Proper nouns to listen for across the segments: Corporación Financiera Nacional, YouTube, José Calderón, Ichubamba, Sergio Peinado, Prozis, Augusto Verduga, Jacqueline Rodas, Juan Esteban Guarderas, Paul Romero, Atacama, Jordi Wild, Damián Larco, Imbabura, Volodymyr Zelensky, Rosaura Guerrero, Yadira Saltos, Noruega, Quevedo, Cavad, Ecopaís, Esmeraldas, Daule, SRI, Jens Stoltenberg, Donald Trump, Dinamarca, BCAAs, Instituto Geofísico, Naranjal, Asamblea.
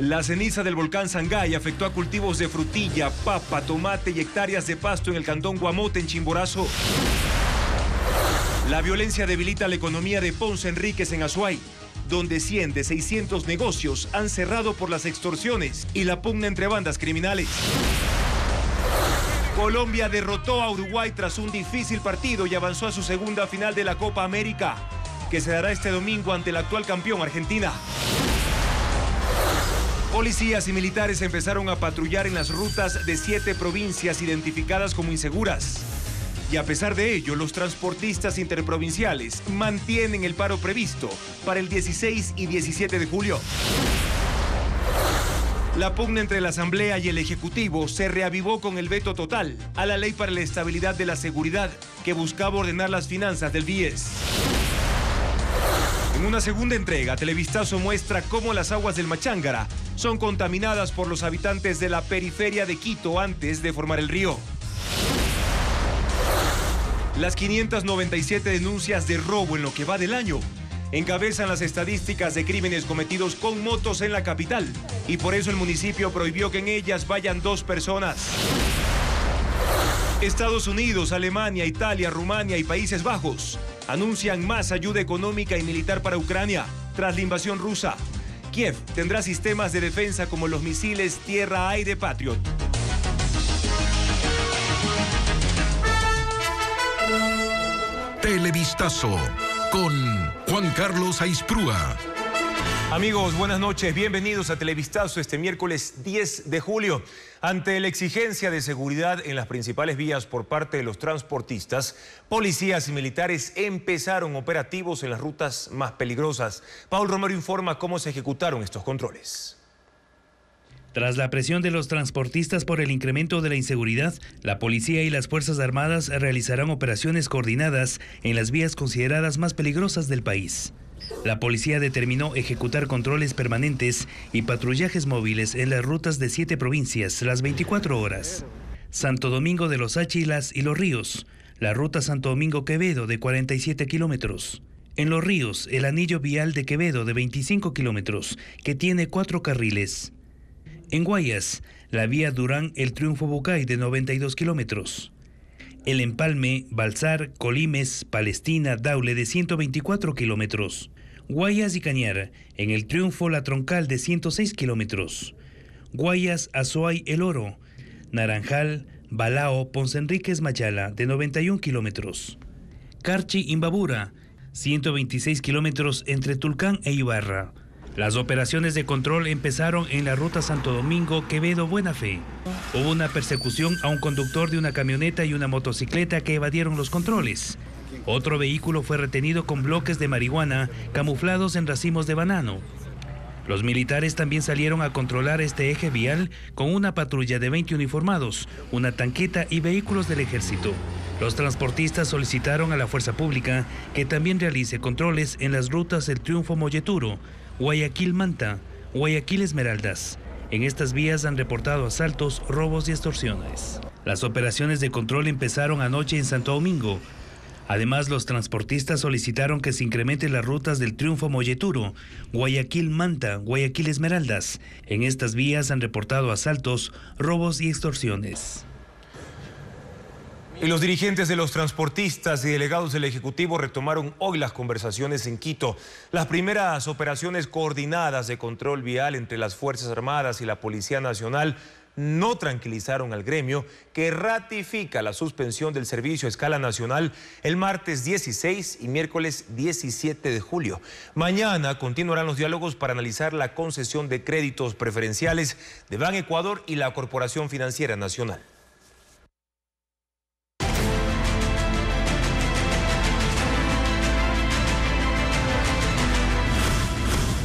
La ceniza del volcán Sangay afectó a cultivos de frutilla, papa, tomate y hectáreas de pasto en el cantón Guamote, en Chimborazo. La violencia debilita la economía de Ponce Enríquez, en Azuay, donde 100 de 600 negocios han cerrado por las extorsiones y la pugna entre bandas criminales. Colombia derrotó a Uruguay tras un difícil partido y avanzó a su segunda final de la Copa América, que se dará este domingo ante el actual campeón, Argentina. Policías y militares empezaron a patrullar en las rutas de 7 provincias identificadas como inseguras. Y a pesar de ello, los transportistas interprovinciales mantienen el paro previsto para el 16 y 17 de julio. La pugna entre la Asamblea y el Ejecutivo se reavivó con el veto total a la Ley para la Estabilidad de la Seguridad, que buscaba ordenar las finanzas del IESS. En una segunda entrega, Televistazo muestra cómo las aguas del Machángara son contaminadas por los habitantes de la periferia de Quito antes de formar el río. Las 597 denuncias de robo en lo que va del año encabezan las estadísticas de crímenes cometidos con motos en la capital, y por eso el municipio prohibió que en ellas vayan 2 personas. Estados Unidos, Alemania, Italia, Rumania y Países Bajos anuncian más ayuda económica y militar para Ucrania tras la invasión rusa. Kiev tendrá sistemas de defensa como los misiles tierra-aire Patriot. Televistazo con Juan Carlos Aisprúa. Amigos, buenas noches. Bienvenidos a Televistazo este miércoles 10 de julio. Ante la exigencia de seguridad en las principales vías por parte de los transportistas, policías y militares empezaron operativos en las rutas más peligrosas. Paul Romero informa cómo se ejecutaron estos controles. Tras la presión de los transportistas por el incremento de la inseguridad, la policía y las Fuerzas Armadas realizarán operaciones coordinadas en las vías consideradas más peligrosas del país. La policía determinó ejecutar controles permanentes y patrullajes móviles en las rutas de 7 provincias las 24 horas. Santo Domingo de los Tsáchilas y Los Ríos, la ruta Santo Domingo-Quevedo de 47 kilómetros. En Los Ríos, el anillo vial de Quevedo de 25 kilómetros, que tiene 4 carriles. En Guayas, la vía Durán-El Triunfo-Bucay de 92 kilómetros. El Empalme, Balsar, Colimes, Palestina, Daule de 124 kilómetros. Guayas y Cañar, en El Triunfo, la Troncal de 106 kilómetros. Guayas, Azuay, El Oro, Naranjal, Balao, Ponce Enríquez, Machala de 91 kilómetros. Carchi, Imbabura, 126 kilómetros entre Tulcán e Ibarra. Las operaciones de control empezaron en la ruta Santo Domingo, Quevedo, Buena Fe. Hubo una persecución a un conductor de una camioneta y una motocicleta que evadieron los controles. Otro vehículo fue retenido con bloques de marihuana camuflados en racimos de banano. Los militares también salieron a controlar este eje vial con una patrulla de 20 uniformados, una tanqueta y vehículos del ejército. Los transportistas solicitaron a la fuerza pública que también realice controles en las rutas El Triunfo-Molleturo, Guayaquil-Manta, Guayaquil-Esmeraldas. En estas vías han reportado asaltos, robos y extorsiones. Las operaciones de control empezaron anoche en Santo Domingo. Además, los transportistas solicitaron que se incrementen las rutas del Triunfo-Molleturo, Guayaquil-Manta, Guayaquil-Esmeraldas. En estas vías han reportado asaltos, robos y extorsiones. Y los dirigentes de los transportistas y delegados del Ejecutivo retomaron hoy las conversaciones en Quito. Las primeras operaciones coordinadas de control vial entre las Fuerzas Armadas y la Policía Nacional no tranquilizaron al gremio, que ratifica la suspensión del servicio a escala nacional el martes 16 y miércoles 17 de julio. Mañana continuarán los diálogos para analizar la concesión de créditos preferenciales de Banecuador y la Corporación Financiera Nacional.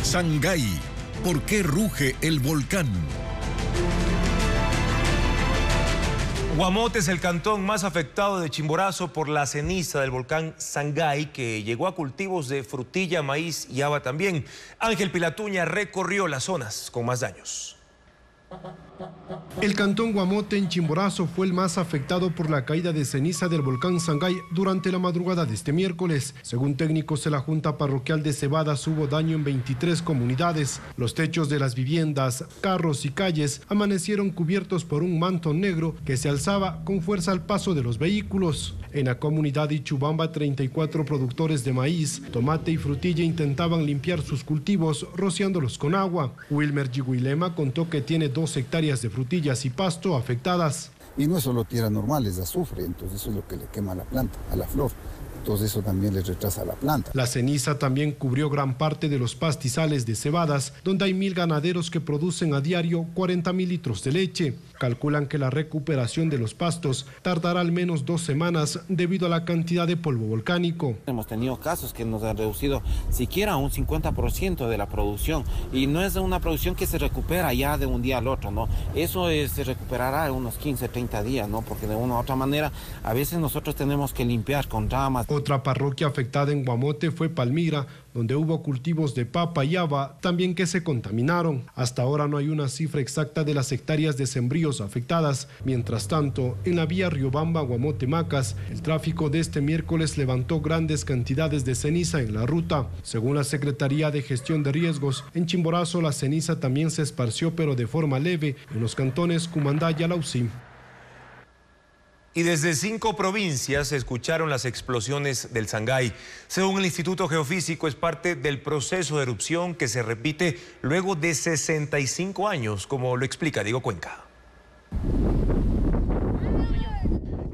Sangay, ¿por qué ruge el volcán? Guamote es el cantón más afectado de Chimborazo por la ceniza del volcán Sangay, que llegó a cultivos de frutilla, maíz y haba también. Ángel Pilatuña recorrió las zonas con más daños. El cantón Guamote en Chimborazo fue el más afectado por la caída de ceniza del volcán Sangay durante la madrugada de este miércoles. Según técnicos de la Junta Parroquial de Cebadas, hubo daño en 23 comunidades. Los techos de las viviendas, carros y calles amanecieron cubiertos por un manto negro que se alzaba con fuerza al paso de los vehículos. En la comunidad de Ichubamba, 34 productores de maíz, tomate y frutilla intentaban limpiar sus cultivos rociándolos con agua. Wilmer Yiguilema contó que tiene 2 hectáreas de frutilla y pasto afectadas. Y no es solo tierra normal, es azufre, entonces eso es lo que le quema a la planta, a la flor. Entonces eso también les retrasa la planta. La ceniza también cubrió gran parte de los pastizales de Cebadas, donde hay 1.000 ganaderos que producen a diario 40.000 litros de leche. Calculan que la recuperación de los pastos tardará al menos 2 semanas debido a la cantidad de polvo volcánico. Hemos tenido casos que nos han reducido siquiera un 50% de la producción, y no es una producción que se recupera ya de un día al otro, ¿no? Eso se recuperará en unos 15, 30 días, ¿no? Porque de una u otra manera a veces nosotros tenemos que limpiar con ramas. Otra parroquia afectada en Guamote fue Palmira, donde hubo cultivos de papa y haba también que se contaminaron. Hasta ahora no hay una cifra exacta de las hectáreas de sembríos afectadas. Mientras tanto, en la vía Riobamba-Guamote-Macas, el tráfico de este miércoles levantó grandes cantidades de ceniza en la ruta. Según la Secretaría de Gestión de Riesgos, en Chimborazo la ceniza también se esparció, pero de forma leve, en los cantones Cumandá y Alausí. Y desde 5 provincias se escucharon las explosiones del Sangay. Según el Instituto Geofísico, es parte del proceso de erupción que se repite luego de 65 años, como lo explica Diego Cuenca.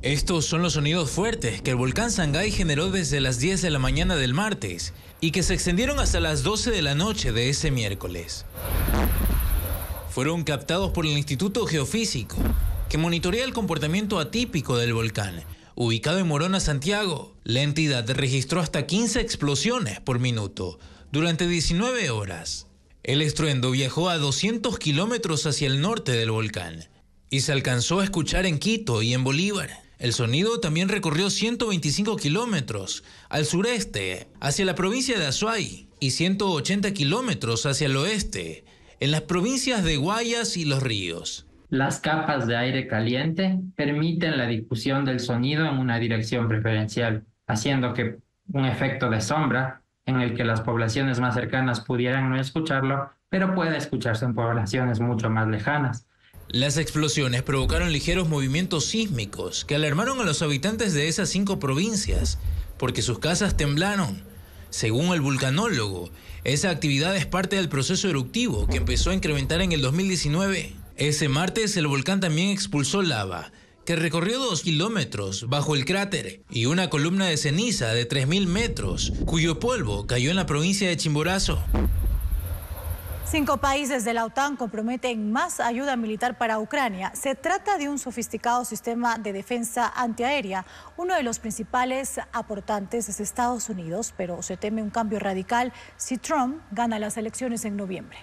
Estos son los sonidos fuertes que el volcán Sangay generó desde las 10 de la mañana del martes y que se extendieron hasta las 12 de la noche de ese miércoles. Fueron captados por el Instituto Geofísico, que monitorea el comportamiento atípico del volcán. Ubicado en Morona, Santiago, la entidad registró hasta 15 explosiones por minuto durante 19 horas. El estruendo viajó a 200 kilómetros hacia el norte del volcán y se alcanzó a escuchar en Quito y en Bolívar. El sonido también recorrió 125 kilómetros al sureste, hacia la provincia de Azuay, y 180 kilómetros hacia el oeste, en las provincias de Guayas y Los Ríos. Las capas de aire caliente permiten la difusión del sonido en una dirección preferencial, haciendo que un efecto de sombra en el que las poblaciones más cercanas pudieran no escucharlo, pero puede escucharse en poblaciones mucho más lejanas. Las explosiones provocaron ligeros movimientos sísmicos que alarmaron a los habitantes de esas 5 provincias, porque sus casas temblaron. Según el vulcanólogo, esa actividad es parte del proceso eruptivo que empezó a incrementar en el 2019. Ese martes el volcán también expulsó lava, que recorrió 2 kilómetros bajo el cráter, y una columna de ceniza de 3.000 metros, cuyo polvo cayó en la provincia de Chimborazo. 5 países de la OTAN comprometen más ayuda militar para Ucrania. Se trata de un sofisticado sistema de defensa antiaérea. Uno de los principales aportantes es Estados Unidos, pero se teme un cambio radical si Trump gana las elecciones en noviembre.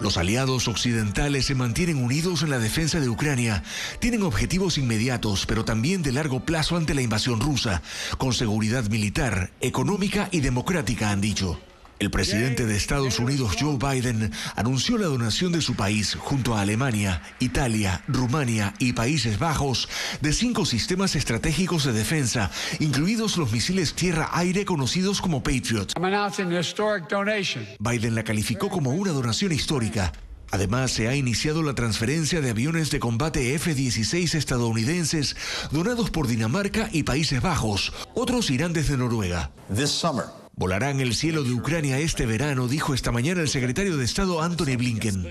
Los aliados occidentales se mantienen unidos en la defensa de Ucrania. Tienen objetivos inmediatos, pero también de largo plazo ante la invasión rusa, con seguridad militar, económica y democrática, han dicho. El presidente de Estados Unidos, Joe Biden, anunció la donación de su país, junto a Alemania, Italia, Rumania y Países Bajos, de 5 sistemas estratégicos de defensa, incluidos los misiles tierra-aire conocidos como Patriot. Biden la calificó como una donación histórica. Además, se ha iniciado la transferencia de aviones de combate F-16 estadounidenses donados por Dinamarca y Países Bajos. Otros irán desde Noruega. Volarán el cielo de Ucrania este verano, dijo esta mañana el secretario de Estado Antony Blinken.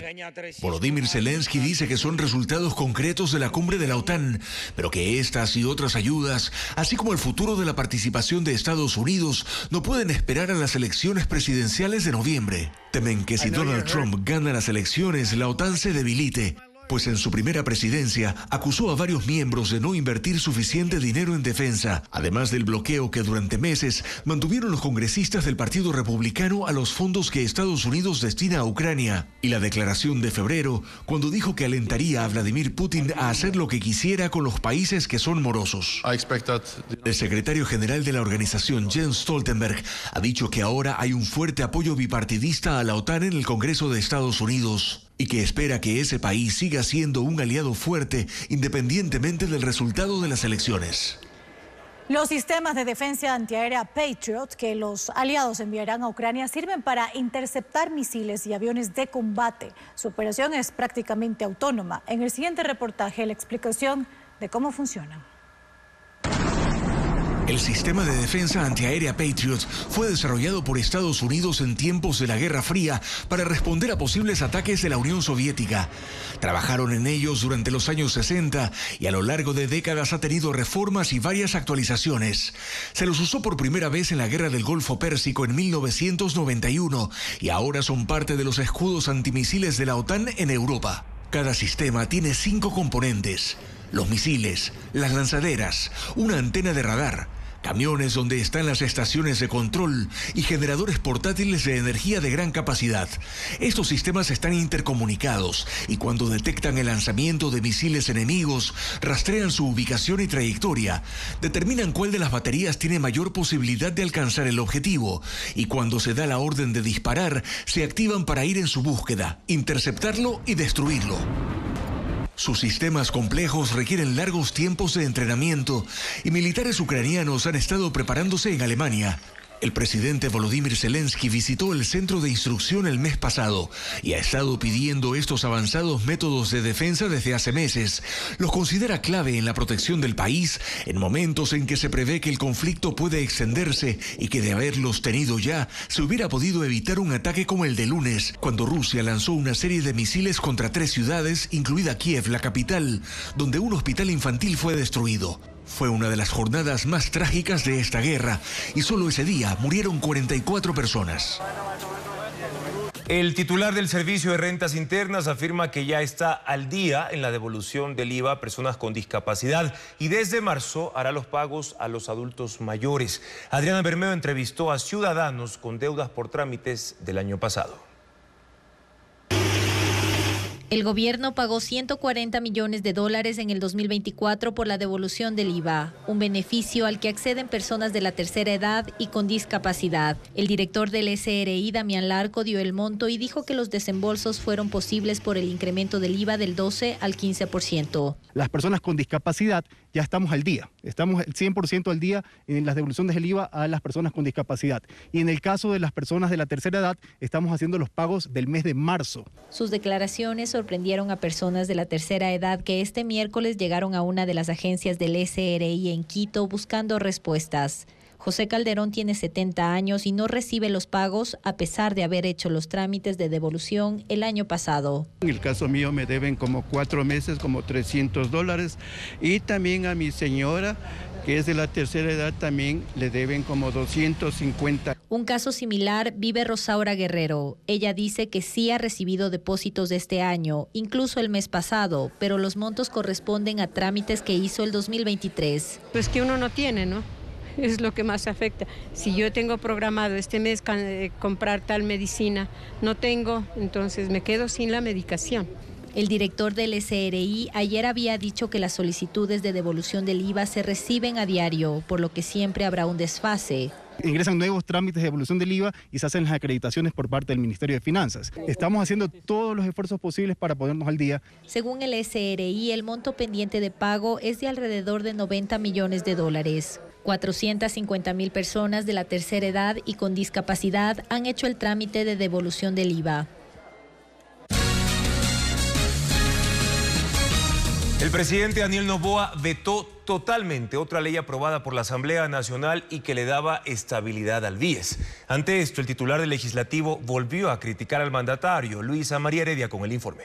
Volodymyr Zelensky dice que son resultados concretos de la cumbre de la OTAN, pero que estas y otras ayudas, así como el futuro de la participación de Estados Unidos, no pueden esperar a las elecciones presidenciales de noviembre. Temen que si Donald Trump gana las elecciones, la OTAN se debilite, pues en su primera presidencia acusó a varios miembros de no invertir suficiente dinero en defensa, además del bloqueo que durante meses mantuvieron los congresistas del Partido Republicano a los fondos que Estados Unidos destina a Ucrania, y la declaración de febrero, cuando dijo que alentaría a Vladimir Putin a hacer lo que quisiera con los países que son morosos. El secretario general de la organización, Jens Stoltenberg, ha dicho que ahora hay un fuerte apoyo bipartidista a la OTAN en el Congreso de Estados Unidos, y que espera que ese país siga siendo un aliado fuerte independientemente del resultado de las elecciones. Los sistemas de defensa antiaérea Patriot que los aliados enviarán a Ucrania sirven para interceptar misiles y aviones de combate. Su operación es prácticamente autónoma. En el siguiente reportaje, la explicación de cómo funciona. El sistema de defensa antiaérea Patriot fue desarrollado por Estados Unidos en tiempos de la Guerra Fría para responder a posibles ataques de la Unión Soviética. Trabajaron en ellos durante los años 60 y a lo largo de décadas ha tenido reformas y varias actualizaciones. Se los usó por primera vez en la Guerra del Golfo Pérsico en 1991 y ahora son parte de los escudos antimisiles de la OTAN en Europa. Cada sistema tiene 5 componentes: los misiles, las lanzaderas, una antena de radar, camiones donde están las estaciones de control y generadores portátiles de energía de gran capacidad. Estos sistemas están intercomunicados y cuando detectan el lanzamiento de misiles enemigos, rastrean su ubicación y trayectoria, determinan cuál de las baterías tiene mayor posibilidad de alcanzar el objetivo y cuando se da la orden de disparar, se activan para ir en su búsqueda, interceptarlo y destruirlo. Sus sistemas complejos requieren largos tiempos de entrenamiento y militares ucranianos han estado preparándose en Alemania. El presidente Volodymyr Zelensky visitó el centro de instrucción el mes pasado y ha estado pidiendo estos avanzados métodos de defensa desde hace meses. Los considera clave en la protección del país en momentos en que se prevé que el conflicto puede extenderse y que de haberlos tenido ya se hubiera podido evitar un ataque como el de lunes, cuando Rusia lanzó una serie de misiles contra 3 ciudades, incluida Kiev, la capital, donde un hospital infantil fue destruido. Fue una de las jornadas más trágicas de esta guerra y solo ese día murieron 44 personas. El titular del Servicio de Rentas Internas afirma que ya está al día en la devolución del IVA a personas con discapacidad y desde marzo hará los pagos a los adultos mayores. Adriana Bermeo entrevistó a ciudadanos con deudas por trámites del año pasado. El gobierno pagó $140 millones en el 2024 por la devolución del IVA, un beneficio al que acceden personas de la tercera edad y con discapacidad. El director del SRI, Damián Larco, dio el monto y dijo que los desembolsos fueron posibles por el incremento del IVA del 12 al 15%. Las personas con discapacidad ya estamos al día, estamos al 100% al día en las devoluciones del IVA a las personas con discapacidad. Y en el caso de las personas de la tercera edad, estamos haciendo los pagos del mes de marzo. Sus declaraciones sorprendieron a personas de la tercera edad que este miércoles llegaron a una de las agencias del SRI en Quito buscando respuestas. José Calderón tiene 70 años y no recibe los pagos a pesar de haber hecho los trámites de devolución el año pasado. En el caso mío me deben como 4 meses, como $300, y también a mi señora, que es de la tercera edad, también le deben como 250. Un caso similar vive Rosaura Guerrero. Ella dice que sí ha recibido depósitos de este año, incluso el mes pasado, pero los montos corresponden a trámites que hizo el 2023. Pues que uno no tiene, ¿no? Es lo que más afecta. Si yo tengo programado este mes comprar tal medicina, no tengo, entonces me quedo sin la medicación. El director del SRI ayer había dicho que las solicitudes de devolución del IVA se reciben a diario, por lo que siempre habrá un desfase. Ingresan nuevos trámites de devolución del IVA y se hacen las acreditaciones por parte del Ministerio de Finanzas. Estamos haciendo todos los esfuerzos posibles para ponernos al día. Según el SRI, el monto pendiente de pago es de alrededor de $90 millones. 450.000 personas de la tercera edad y con discapacidad han hecho el trámite de devolución del IVA. El presidente Daniel Noboa vetó totalmente otra ley aprobada por la Asamblea Nacional y que le daba estabilidad al IESS. Ante esto, el titular del Legislativo volvió a criticar al mandatario. Luisa María Heredia con el informe.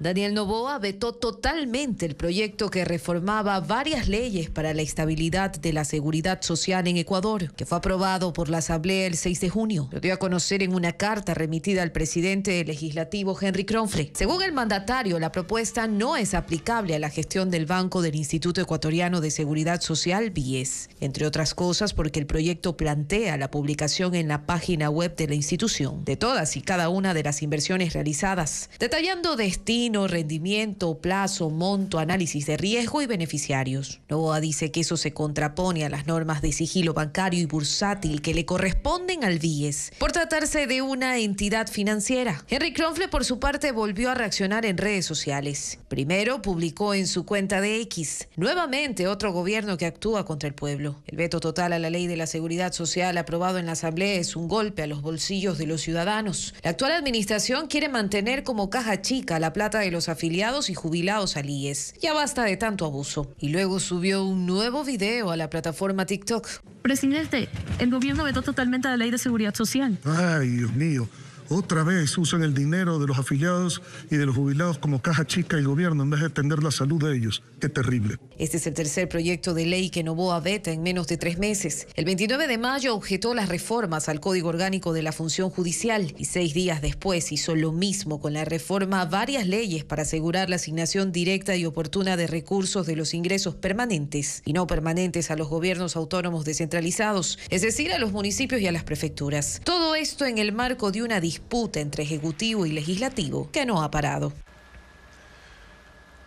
Daniel Noboa vetó totalmente el proyecto que reformaba varias leyes para la estabilidad de la seguridad social en Ecuador, que fue aprobado por la Asamblea el 6 de junio. Lo dio a conocer en una carta remitida al presidente del Legislativo, Henry Cronfrey. Según el mandatario, la propuesta no es aplicable a la gestión del Banco del Instituto Ecuatoriano de Seguridad Social, BIES, entre otras cosas porque el proyecto plantea la publicación en la página web de la institución de todas y cada una de las inversiones realizadas, detallando destinos, término, rendimiento, plazo, monto, análisis de riesgo y beneficiarios. Novoa dice que eso se contrapone a las normas de sigilo bancario y bursátil que le corresponden al IESS, por tratarse de una entidad financiera. Henry Kronfle, por su parte, volvió a reaccionar en redes sociales. Primero publicó en su cuenta de X: nuevamente otro gobierno que actúa contra el pueblo. El veto total a la ley de la seguridad social aprobado en la Asamblea es un golpe a los bolsillos de los ciudadanos. La actual administración quiere mantener como caja chica la plata de los afiliados y jubilados al IESS. Ya basta de tanto abuso. Y luego subió un nuevo video a la plataforma TikTok. Presidente, el gobierno vetó totalmente la ley de seguridad social. Ay, Dios mío. Otra vez usan el dinero de los afiliados y de los jubilados como caja chica el gobierno en vez de atender la salud de ellos. ¡Qué terrible! Este es el tercer proyecto de ley que Novoa veta en menos de 3 meses. El 29 de mayo objetó las reformas al Código Orgánico de la Función Judicial y 6 días después hizo lo mismo con la reforma a varias leyes para asegurar la asignación directa y oportuna de recursos de los ingresos permanentes y no permanentes a los gobiernos autónomos descentralizados, es decir, a los municipios y a las prefecturas. Todo esto en el marco de una disputa entre ejecutivo y legislativo que no ha parado.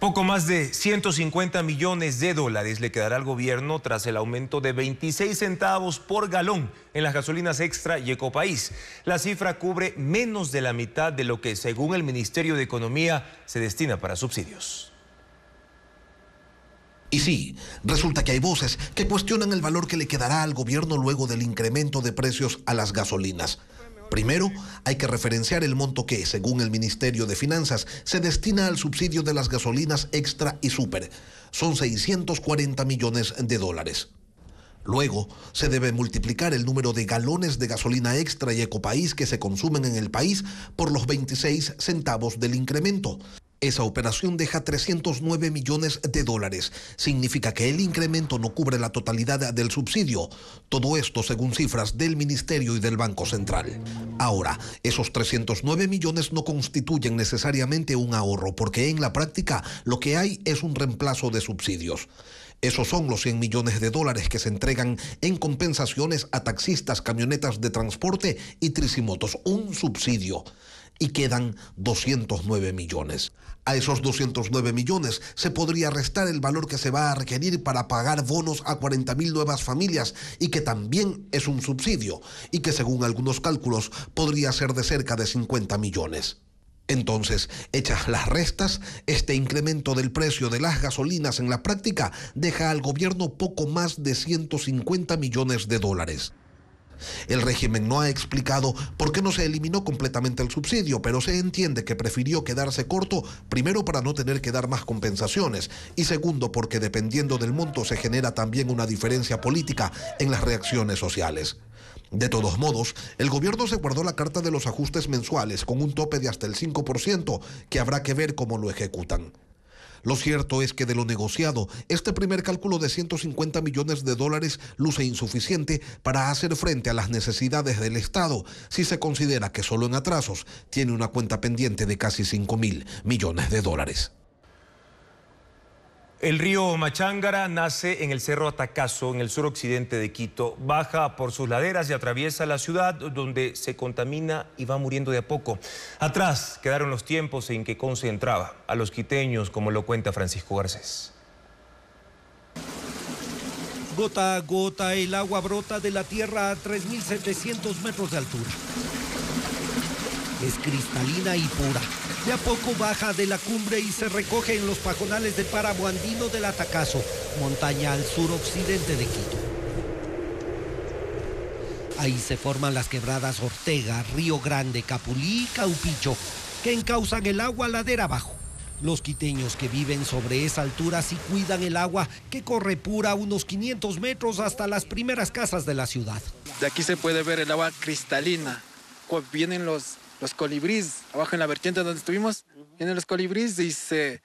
Poco más de 150 millones de dólares le quedará al gobierno tras el aumento de 26 centavos por galón en las gasolinas Extra y Ecopaís. La cifra cubre menos de la mitad de lo que, según el Ministerio de Economía, se destina para subsidios. Y sí, resulta que hay voces que cuestionan el valor que le quedará al gobierno luego del incremento de precios a las gasolinas. Primero, hay que referenciar el monto que, según el Ministerio de Finanzas, se destina al subsidio de las gasolinas Extra y Super. Son 640 millones de dólares. Luego, se debe multiplicar el número de galones de gasolina Extra y Ecopaís que se consumen en el país por los 26 centavos del incremento. Esa operación deja 309 millones de dólares. Significa que el incremento no cubre la totalidad del subsidio. Todo esto según cifras del Ministerio y del Banco Central. Ahora, esos 309 millones no constituyen necesariamente un ahorro, porque en la práctica lo que hay es un reemplazo de subsidios. Esos son los 100 millones de dólares que se entregan en compensaciones a taxistas, camionetas de transporte y tricimotos, un subsidio. Y quedan 209 millones. A esos 209 millones se podría restar el valor que se va a requerir para pagar bonos a 40.000 nuevas familias y que también es un subsidio y que, según algunos cálculos, podría ser de cerca de 50 millones. Entonces, hechas las restas, este incremento del precio de las gasolinas en la práctica deja al gobierno poco más de 150 millones de dólares. El régimen no ha explicado por qué no se eliminó completamente el subsidio, pero se entiende que prefirió quedarse corto, primero para no tener que dar más compensaciones y segundo porque dependiendo del monto se genera también una diferencia política en las reacciones sociales. De todos modos, el gobierno se guardó la carta de los ajustes mensuales con un tope de hasta el 5% que habrá que ver cómo lo ejecutan. Lo cierto es que de lo negociado, este primer cálculo de 150 millones de dólares luce insuficiente para hacer frente a las necesidades del Estado, si se considera que solo en atrasos tiene una cuenta pendiente de casi 5.000 millones de dólares. El río Machángara nace en el Cerro Atacazo, en el suroccidente de Quito. Baja por sus laderas y atraviesa la ciudad, donde se contamina y va muriendo de a poco. Atrás quedaron los tiempos en que concentraba a los quiteños, como lo cuenta Francisco Garcés. Gota a gota el agua brota de la tierra a 3.700 metros de altura. Es cristalina y pura. De a poco baja de la cumbre y se recoge en los pajonales del páramo andino del Atacazo, montaña al suroccidente de Quito. Ahí se forman las quebradas Ortega, Río Grande, Capulí y Caupicho, que encausan el agua ladera abajo. Los quiteños que viven sobre esa altura sí cuidan el agua, que corre pura unos 500 metros hasta las primeras casas de la ciudad. De aquí se puede ver el agua cristalina. Vienen los colibríes, abajo en la vertiente donde estuvimos, vienen los colibríes y se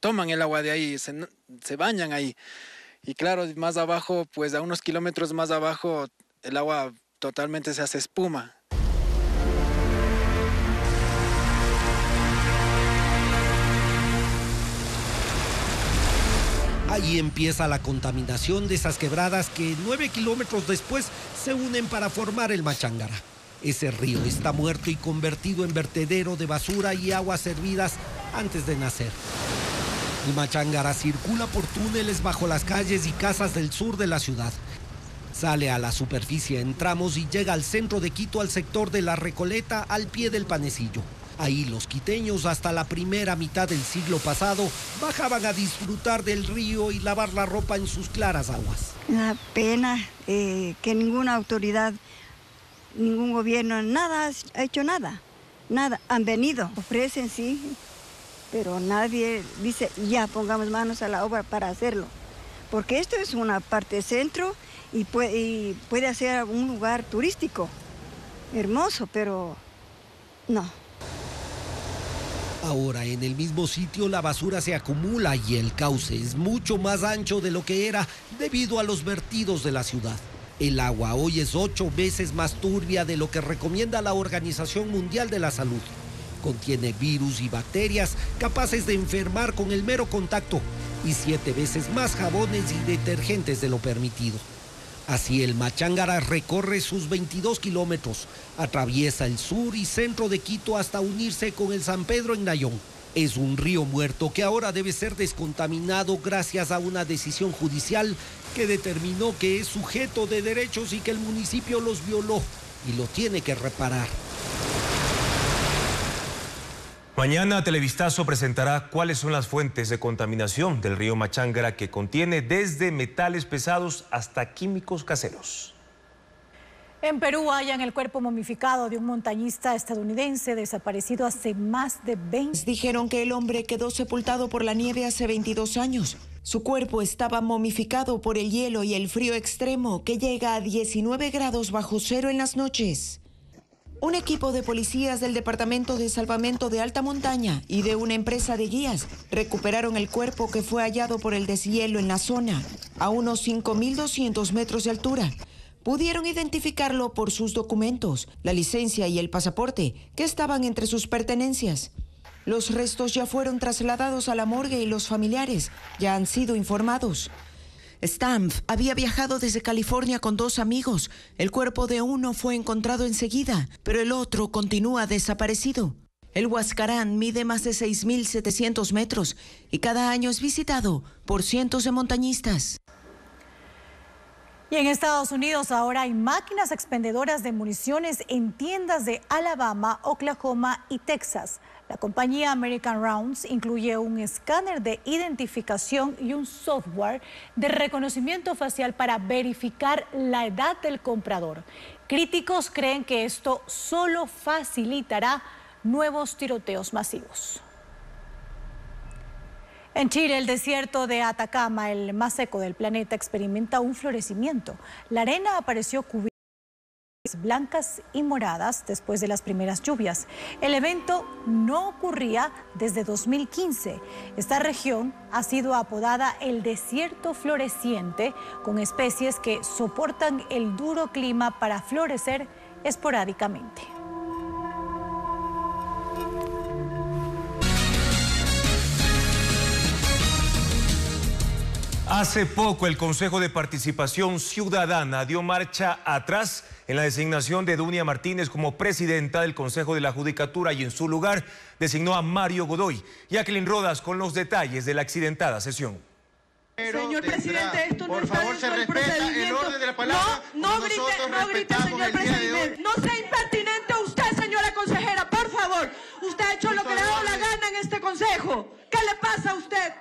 toman el agua de ahí, se bañan ahí. Y claro, más abajo, pues a unos kilómetros más abajo, el agua totalmente se hace espuma. Ahí empieza la contaminación de esas quebradas que 9 kilómetros después se unen para formar el Machángara. Ese río está muerto y convertido en vertedero de basura y aguas hervidas antes de nacer. El Machángara circula por túneles bajo las calles y casas del sur de la ciudad. Sale a la superficie en tramos y llega al centro de Quito, al sector de La Recoleta, al pie del Panecillo. Ahí los quiteños hasta la primera mitad del siglo pasado bajaban a disfrutar del río y lavar la ropa en sus claras aguas. Una pena que ninguna autoridad, ningún gobierno, nada ha hecho nada. Han venido, ofrecen sí, pero nadie dice ya pongamos manos a la obra para hacerlo. Porque esto es una parte centro y puede ser un lugar turístico, hermoso, pero no. Ahora, en el mismo sitio la basura se acumula y el cauce es mucho más ancho de lo que era debido a los vertidos de la ciudad. El agua hoy es 8 veces más turbia de lo que recomienda la Organización Mundial de la Salud. Contiene virus y bacterias capaces de enfermar con el mero contacto y 7 veces más jabones y detergentes de lo permitido. Así el Machángara recorre sus 22 kilómetros, atraviesa el sur y centro de Quito hasta unirse con el San Pedro en Nayón. Es un río muerto que ahora debe ser descontaminado gracias a una decisión judicial que determinó que es sujeto de derechos y que el municipio los violó y lo tiene que reparar. Mañana Televistazo presentará cuáles son las fuentes de contaminación del río Machángara, que contiene desde metales pesados hasta químicos caseros. En Perú hallan el cuerpo momificado de un montañista estadounidense desaparecido hace más de 20 años. Dijeron que el hombre quedó sepultado por la nieve hace 22 años. Su cuerpo estaba momificado por el hielo y el frío extremo que llega a 19 grados bajo cero en las noches. Un equipo de policías del Departamento de Salvamento de Alta Montaña y de una empresa de guías recuperaron el cuerpo que fue hallado por el deshielo en la zona, a unos 5.200 metros de altura. Pudieron identificarlo por sus documentos, la licencia y el pasaporte, que estaban entre sus pertenencias. Los restos ya fueron trasladados a la morgue y los familiares ya han sido informados. Stampf había viajado desde California con 2 amigos. El cuerpo de uno fue encontrado enseguida, pero el otro continúa desaparecido. El Huascarán mide más de 6.700 metros y cada año es visitado por cientos de montañistas. Y en Estados Unidos ahora hay máquinas expendedoras de municiones en tiendas de Alabama, Oklahoma y Texas. La compañía American Rounds incluye un escáner de identificación y un software de reconocimiento facial para verificar la edad del comprador. Críticos creen que esto solo facilitará nuevos tiroteos masivos. En Chile, el desierto de Atacama, el más seco del planeta, experimenta un florecimiento. La arena apareció cubierta blancas y moradas después de las primeras lluvias. El evento no ocurría desde 2015. Esta región ha sido apodada el desierto floreciente, con especies que soportan el duro clima para florecer esporádicamente. Hace poco el Consejo de Participación Ciudadana dio marcha atrás en la designación de Dunia Martínez como presidenta del Consejo de la Judicatura y en su lugar designó a Mario Godoy. Jacqueline Rodas con los detalles de la accidentada sesión. Señor presidente, esto no está dentro del procedimiento. No grite, señor presidente. No sea impertinente usted, señora consejera, por favor. Usted ha hecho lo que le ha dado la gana en este consejo. ¿Qué le pasa a usted?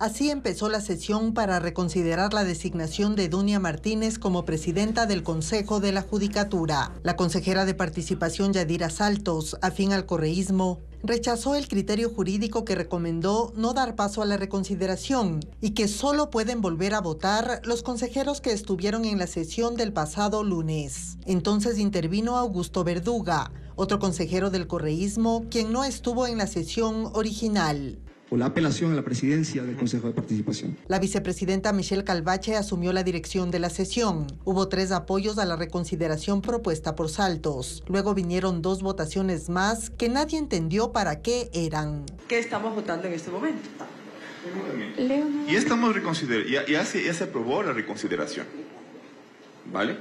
Así empezó la sesión para reconsiderar la designación de Dunia Martínez como presidenta del Consejo de la Judicatura. La consejera de Participación, Yadira Saltos, afín al correísmo, rechazó el criterio jurídico que recomendó no dar paso a la reconsideración y que solo pueden volver a votar los consejeros que estuvieron en la sesión del pasado lunes. Entonces intervino Augusto Verduga, otro consejero del correísmo, quien no estuvo en la sesión original. O la apelación a la presidencia del Consejo de Participación. La vicepresidenta Michelle Calvache asumió la dirección de la sesión. Hubo 3 apoyos a la reconsideración propuesta por Saltos. Luego vinieron 2 votaciones más que nadie entendió para qué eran. ¿Qué estamos votando en este momento? Ya se aprobó la reconsideración. ¿Vale?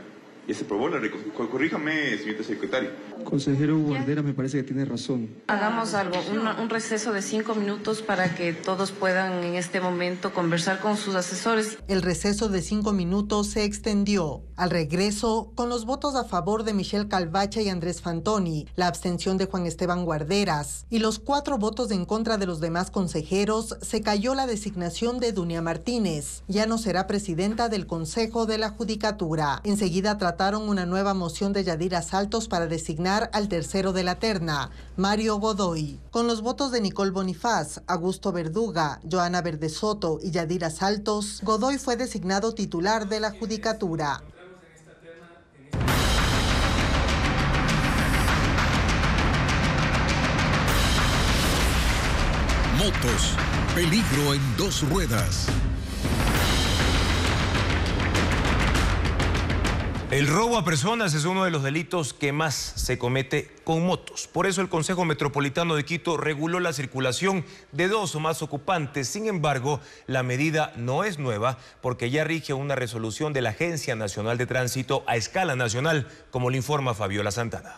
Ya se probó la reconciliación. Corríjame, señorita secretaria. Consejero Guardera, me parece que tiene razón. Hagamos algo, un receso de 5 minutos para que todos puedan en este momento conversar con sus asesores. El receso de 5 minutos se extendió. Al regreso, con los votos a favor de Michelle Calvache y Andrés Fantoni, la abstención de Juan Esteban Guarderas y los 4 votos en contra de los demás consejeros, se cayó la designación de Dunia Martínez. Ya no será presidenta del Consejo de la Judicatura. Enseguida trataron una nueva moción de Yadira Saltos para designar al tercero de la terna, Mario Godoy. Con los votos de Nicole Bonifaz, Augusto Verduga, Joana Verdesoto y Yadira Saltos, Godoy fue designado titular de la Judicatura. Motos, peligro en 2 ruedas. El robo a personas es uno de los delitos que más se comete con motos. Por eso el Consejo Metropolitano de Quito reguló la circulación de 2 o más ocupantes. Sin embargo, la medida no es nueva porque ya rige una resolución de la Agencia Nacional de Tránsito a escala nacional, como lo informa Fabiola Santana.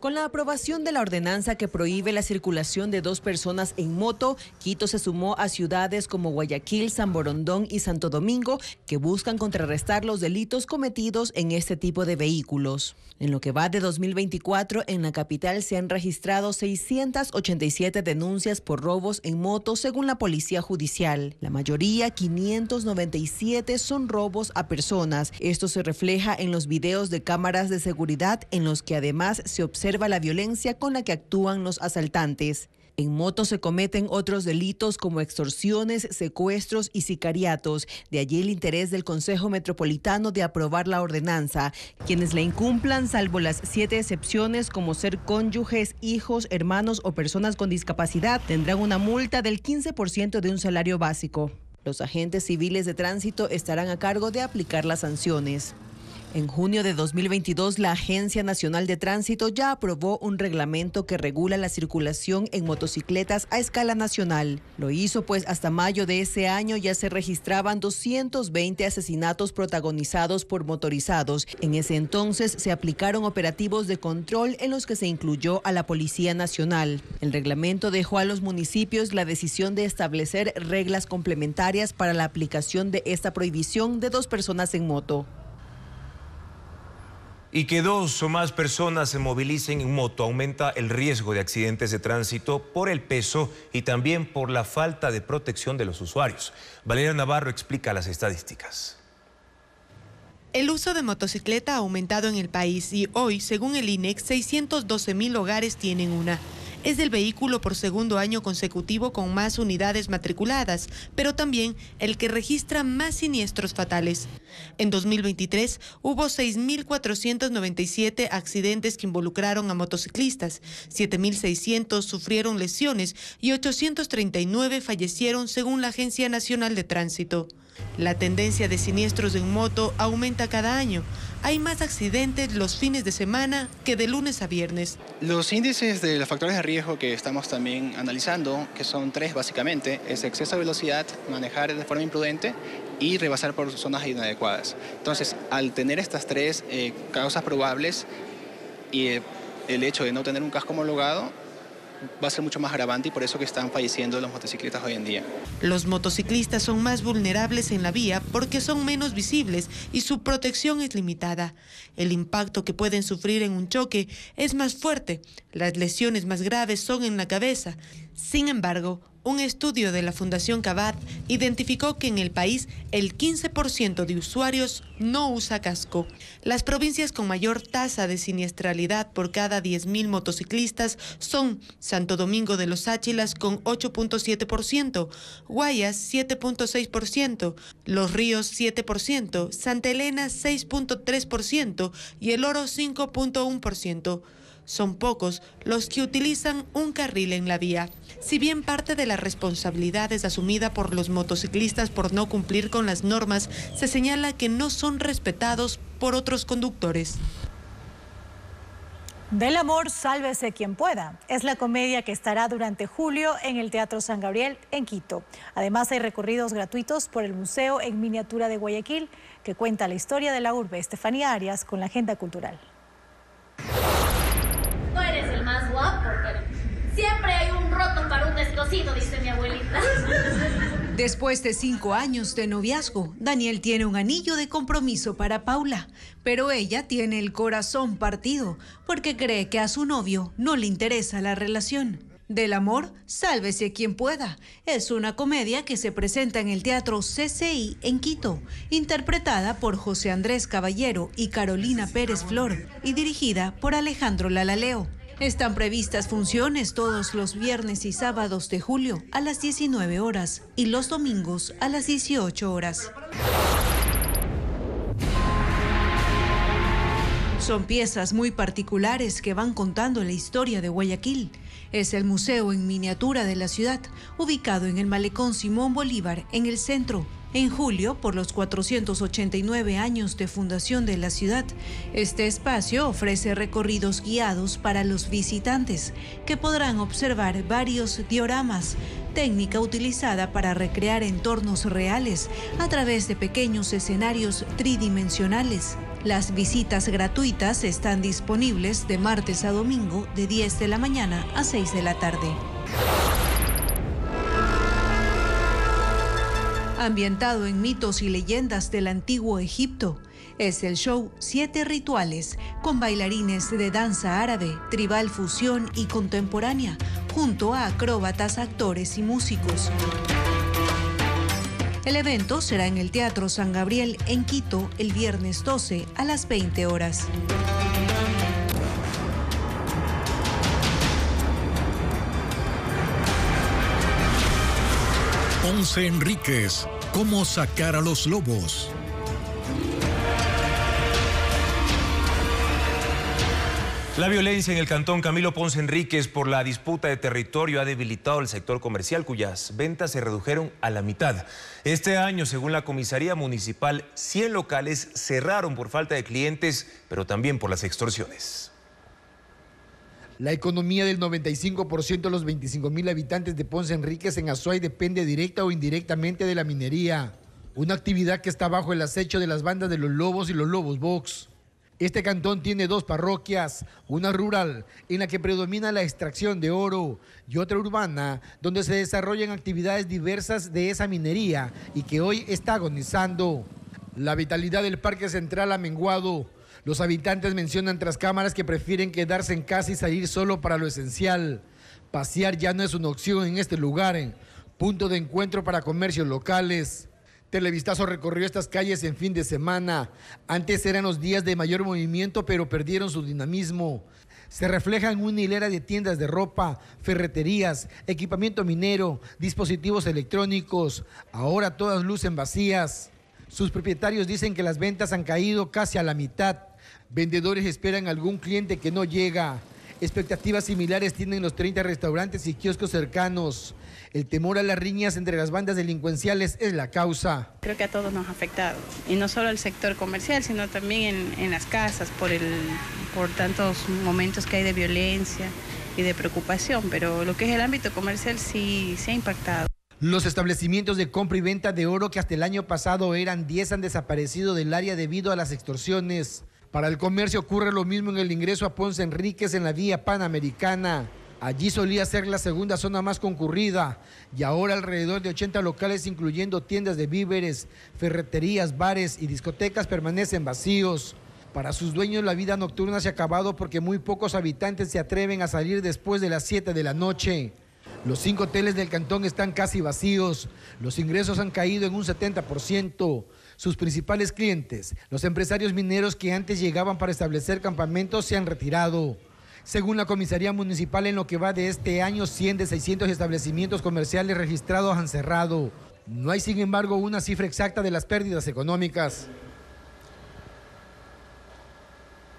Con la aprobación de la ordenanza que prohíbe la circulación de 2 personas en moto, Quito se sumó a ciudades como Guayaquil, San Borondón y Santo Domingo, que buscan contrarrestar los delitos cometidos en este tipo de vehículos. En lo que va de 2024, en la capital se han registrado 687 denuncias por robos en moto, según la Policía Judicial. La mayoría, 597, son robos a personas. Esto se refleja en los videos de cámaras de seguridad, en los que además se observa la violencia con la que actúan los asaltantes. En moto se cometen otros delitos como extorsiones, secuestros y sicariatos. De allí el interés del Consejo Metropolitano de aprobar la ordenanza. Quienes la incumplan, salvo las 7 excepciones como ser cónyuges, hijos, hermanos o personas con discapacidad, tendrán una multa del 15% de un salario básico. Los agentes civiles de tránsito estarán a cargo de aplicar las sanciones. En junio de 2022, la Agencia Nacional de Tránsito ya aprobó un reglamento que regula la circulación en motocicletas a escala nacional. Lo hizo pues hasta mayo de ese año ya se registraban 220 asesinatos protagonizados por motorizados. En ese entonces se aplicaron operativos de control en los que se incluyó a la Policía Nacional. El reglamento dejó a los municipios la decisión de establecer reglas complementarias para la aplicación de esta prohibición de 2 personas en moto. Y que 2 o más personas se movilicen en moto aumenta el riesgo de accidentes de tránsito por el peso y también por la falta de protección de los usuarios. Valeria Navarro explica las estadísticas. El uso de motocicleta ha aumentado en el país y hoy, según el INEC, 612.000 hogares tienen una. Es el vehículo por segundo año consecutivo con más unidades matriculadas, pero también el que registra más siniestros fatales. En 2023 hubo 6.497 accidentes que involucraron a motociclistas, 7.600 sufrieron lesiones y 839 fallecieron, según la Agencia Nacional de Tránsito. La tendencia de siniestros en moto aumenta cada año. Hay más accidentes los fines de semana que de lunes a viernes. Los índices de los factores de riesgo que estamos también analizando, que son 3 básicamente, es exceso de velocidad, manejar de forma imprudente y rebasar por zonas inadecuadas. Entonces, al tener estas 3 causas probables y el hecho de no tener un casco homologado, va a ser mucho más agravante y por eso que están falleciendo los motociclistas hoy en día. Los motociclistas son más vulnerables en la vía porque son menos visibles y su protección es limitada. El impacto que pueden sufrir en un choque es más fuerte. Las lesiones más graves son en la cabeza. Sin embargo, un estudio de la Fundación Cavad identificó que en el país el 15% de usuarios no usa casco. Las provincias con mayor tasa de siniestralidad por cada 10.000 motociclistas son Santo Domingo de los Tsáchilas con 8.7%, Guayas 7.6%, Los Ríos 7%, Santa Elena 6.3% y El Oro 5.1%. Son pocos los que utilizan un carril en la vía. Si bien parte de la responsabilidad es asumida por los motociclistas por no cumplir con las normas, se señala que no son respetados por otros conductores. Del amor, sálvese quien pueda. Es la comedia que estará durante julio en el Teatro San Gabriel en Quito. Además, hay recorridos gratuitos por el Museo en Miniatura de Guayaquil, que cuenta la historia de la urbe. Estefanía Arias con la agenda cultural. Tú eres el más guapo, pero siempre hay un roto para un descosido, dice mi abuelita. Después de 5 años de noviazgo, Daniel tiene un anillo de compromiso para Paula, pero ella tiene el corazón partido porque cree que a su novio no le interesa la relación. Del amor, sálvese quien pueda. Es una comedia que se presenta en el Teatro CCI en Quito, interpretada por José Andrés Caballero y Carolina Pérez Flor y dirigida por Alejandro Lalaleo. Están previstas funciones todos los viernes y sábados de julio a las 19 horas y los domingos a las 18 horas. Son piezas muy particulares que van contando la historia de Guayaquil. Es el museo en miniatura de la ciudad, ubicado en el Malecón Simón Bolívar, en el centro. En julio, por los 489 años de fundación de la ciudad, este espacio ofrece recorridos guiados para los visitantes, que podrán observar varios dioramas, técnica utilizada para recrear entornos reales a través de pequeños escenarios tridimensionales. Las visitas gratuitas están disponibles de martes a domingo, de 10 de la mañana a 6 de la tarde. Ambientado en mitos y leyendas del antiguo Egipto, es el show 7 Rituales, con bailarines de danza árabe, tribal fusión y contemporánea, junto a acróbatas, actores y músicos. El evento será en el Teatro San Gabriel en Quito el viernes 12 a las 20 horas. Ponce Enríquez, ¿cómo sacar a los lobos? La violencia en el cantón Camilo Ponce Enríquez por la disputa de territorio ha debilitado el sector comercial, cuyas ventas se redujeron a la mitad. Este año, según la comisaría municipal, 100 locales cerraron por falta de clientes, pero también por las extorsiones. La economía del 95% de los 25.000 habitantes de Ponce Enríquez en Azuay depende directa o indirectamente de la minería, una actividad que está bajo el acecho de las bandas de los lobos y los lobos box. Este cantón tiene 2 parroquias, una rural en la que predomina la extracción de oro y otra urbana donde se desarrollan actividades diversas de esa minería y que hoy está agonizando. La vitalidad del parque central ha menguado. Los habitantes mencionan tras cámaras que prefieren quedarse en casa y salir solo para lo esencial. Pasear ya no es una opción en este lugar, punto de encuentro para comercios locales. Televistazo recorrió estas calles en fin de semana. Antes eran los días de mayor movimiento, pero perdieron su dinamismo. Se refleja en una hilera de tiendas de ropa, ferreterías, equipamiento minero, dispositivos electrónicos. Ahora todas lucen vacías. Sus propietarios dicen que las ventas han caído casi a la mitad. Vendedores esperan algún cliente que no llega. Expectativas similares tienen los 30 restaurantes y kioscos cercanos. El temor a las riñas entre las bandas delincuenciales es la causa. Creo que a todos nos ha afectado, y no solo al sector comercial, sino también en las casas, por tantos momentos que hay de violencia y de preocupación, pero lo que es el ámbito comercial sí se ha impactado. Los establecimientos de compra y venta de oro, que hasta el año pasado eran 10, han desaparecido del área debido a las extorsiones. Para el comercio ocurre lo mismo en el ingreso a Ponce Enríquez en la vía Panamericana. Allí solía ser la segunda zona más concurrida y ahora alrededor de 80 locales, incluyendo tiendas de víveres, ferreterías, bares y discotecas, permanecen vacíos. Para sus dueños la vida nocturna se ha acabado porque muy pocos habitantes se atreven a salir después de las 7 de la noche. Los 5 hoteles del cantón están casi vacíos. Los ingresos han caído en un 70%. Sus principales clientes, los empresarios mineros que antes llegaban para establecer campamentos, se han retirado. Según la comisaría municipal, en lo que va de este año, 100 de 600 establecimientos comerciales registrados han cerrado. No hay, sin embargo, una cifra exacta de las pérdidas económicas.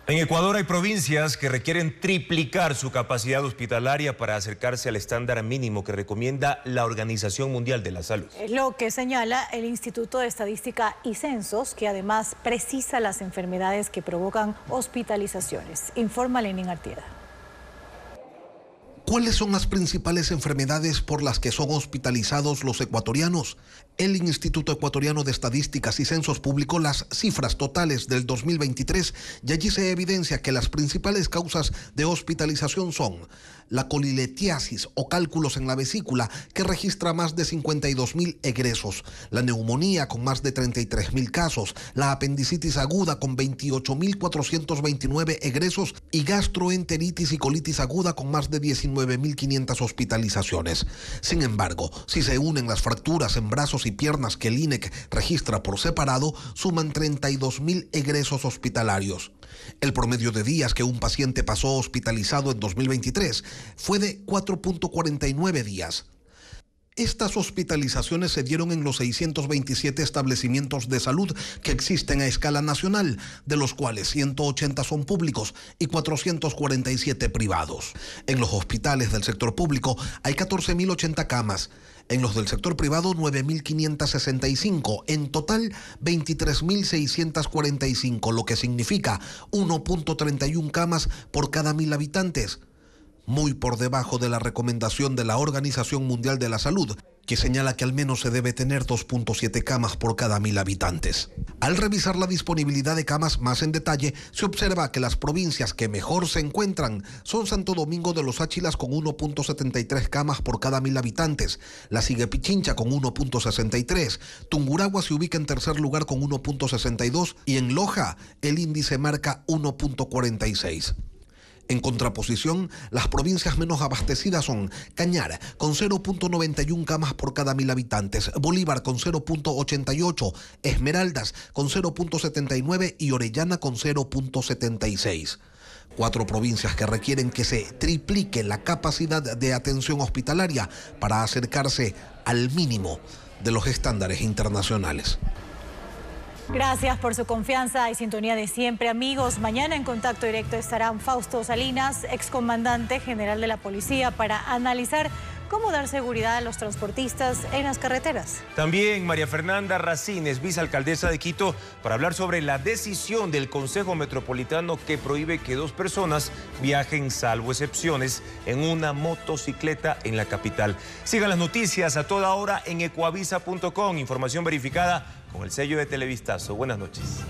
En Ecuador hay provincias que requieren triplicar su capacidad hospitalaria para acercarse al estándar mínimo que recomienda la Organización Mundial de la Salud. Es lo que señala el Instituto de Estadística y Censos, que además precisa las enfermedades que provocan hospitalizaciones. Informa Lenín Artieda. ¿Cuáles son las principales enfermedades por las que son hospitalizados los ecuatorianos? El Instituto Ecuatoriano de Estadísticas y Censos publicó las cifras totales del 2023 y allí se evidencia que las principales causas de hospitalización son la coliletiasis o cálculos en la vesícula, que registra más de 52.000 egresos, la neumonía con más de 33.000 casos, la apendicitis aguda con 28.429 egresos y gastroenteritis y colitis aguda con más de 19.500 hospitalizaciones. Sin embargo, si se unen las fracturas en brazos y piernas que el INEC registra por separado, suman 32.000 egresos hospitalarios. El promedio de días que un paciente pasó hospitalizado en 2023 fue de 4.49 días. Estas hospitalizaciones se dieron en los 627 establecimientos de salud que existen a escala nacional, de los cuales 180 son públicos y 447 privados. En los hospitales del sector público hay 14.080 camas, en los del sector privado 9.565, en total 23.645, lo que significa 1.31 camas por cada 1.000 habitantes. Muy por debajo de la recomendación de la Organización Mundial de la Salud, que señala que al menos se debe tener 2.7 camas por cada 1.000 habitantes. Al revisar la disponibilidad de camas más en detalle, se observa que las provincias que mejor se encuentran son Santo Domingo de los Tsáchilas con 1.73 camas por cada 1.000 habitantes, la sigue Pichincha con 1.63, Tungurahua se ubica en tercer lugar con 1.62 y en Loja el índice marca 1.46. En contraposición, las provincias menos abastecidas son Cañar, con 0.91 camas por cada 1.000 habitantes, Bolívar con 0.88, Esmeraldas con 0.79 y Orellana con 0.76. 4 provincias que requieren que se triplique la capacidad de atención hospitalaria para acercarse al mínimo de los estándares internacionales. Gracias por su confianza y sintonía de siempre, amigos. Mañana en Contacto Directo estarán Fausto Salinas, excomandante general de la Policía, para analizar cómo dar seguridad a los transportistas en las carreteras. También María Fernanda Racines, vicealcaldesa de Quito, para hablar sobre la decisión del Consejo Metropolitano que prohíbe que 2 personas viajen, salvo excepciones, en una motocicleta en la capital. Sigan las noticias a toda hora en ecoavisa.com, información verificada con el sello de Televistazo. Buenas noches.